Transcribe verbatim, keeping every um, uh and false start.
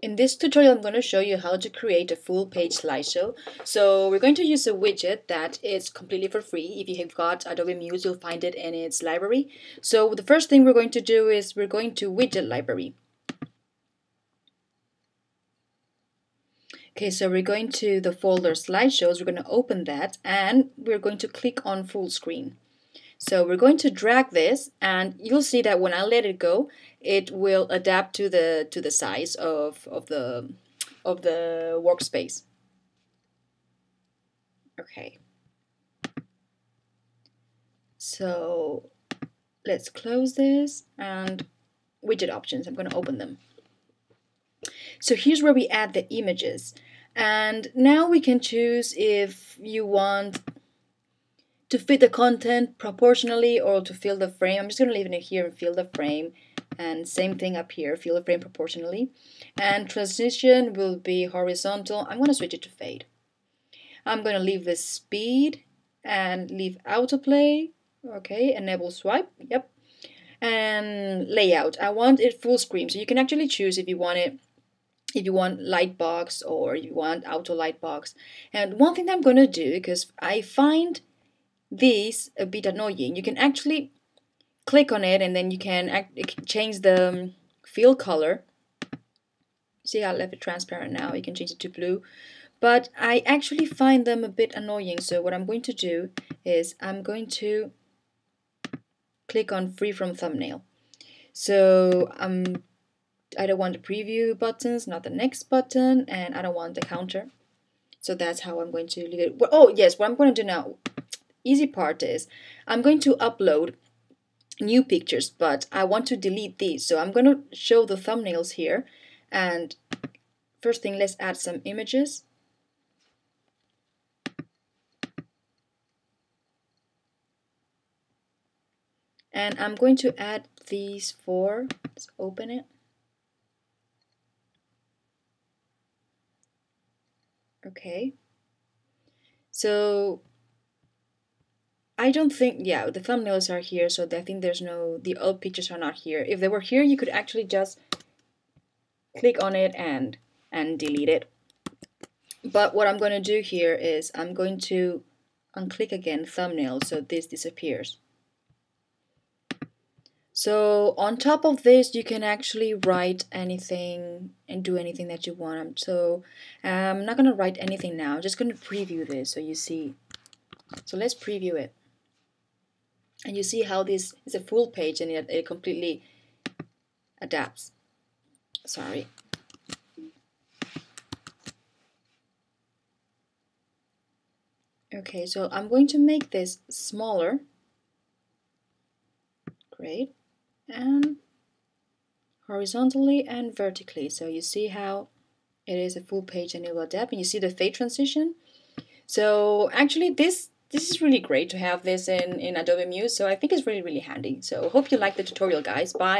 In this tutorial, I'm going to show you how to create a full page slideshow. So we're going to use a widget that is completely for free. If you have got Adobe Muse, you'll find it in its library. So the first thing we're going to do is we're going to widget library. Okay, so we're going to the folder slideshows, we're going to open that and we're going to click on full screen. So we're going to drag this and you'll see that when I let it go, it will adapt to the to the size of, of the of the workspace. Okay. So let's close this and widget options, I'm going to open them. So here's where we add the images. And now we can choose if you want to fit the content proportionally or to fill the frame. I'm just going to leave it here and fill the frame. And same thing up here, fill the frame proportionally. And transition will be horizontal. I'm going to switch it to fade. I'm going to leave the speed and leave autoplay. Okay, enable swipe. Yep. And layout. I want it full screen. So you can actually choose if you want it, if you want light box or you want auto light box. And one thing that I'm going to do, because I find this a bit annoying, you can actually click on it and then you can act change the field color. See, I left it transparent now, you can change it to blue, but I actually find them a bit annoying. So what I'm going to do is I'm going to click on free from thumbnail. So um, I don't want the preview buttons, not the next button, and I don't want the counter. So that's how I'm going to leave it. Well, oh yes, what I'm going to do now, easy part is I'm going to upload new pictures, but I want to delete these, so I'm going to show the thumbnails here. And first thing, let's add some images. And I'm going to add these four. Let's open it. Okay. So I don't think, yeah, the thumbnails are here, so I think there's no, the old pictures are not here. If they were here, you could actually just click on it and, and delete it. But what I'm going to do here is I'm going to unclick again thumbnail, so this disappears. So on top of this, you can actually write anything and do anything that you want. So I'm not going to write anything now, I'm just going to preview this so you see. So let's preview it. And you see how this is a full page and it, it completely adapts. Sorry. Okay, so I'm going to make this smaller. Great. And horizontally and vertically. So you see how it is a full page and it will adapt. And you see the fade transition. So actually this This is really great to have this in, in Adobe Muse, so I think it's really, really handy. So hope you liked the tutorial, guys. Bye!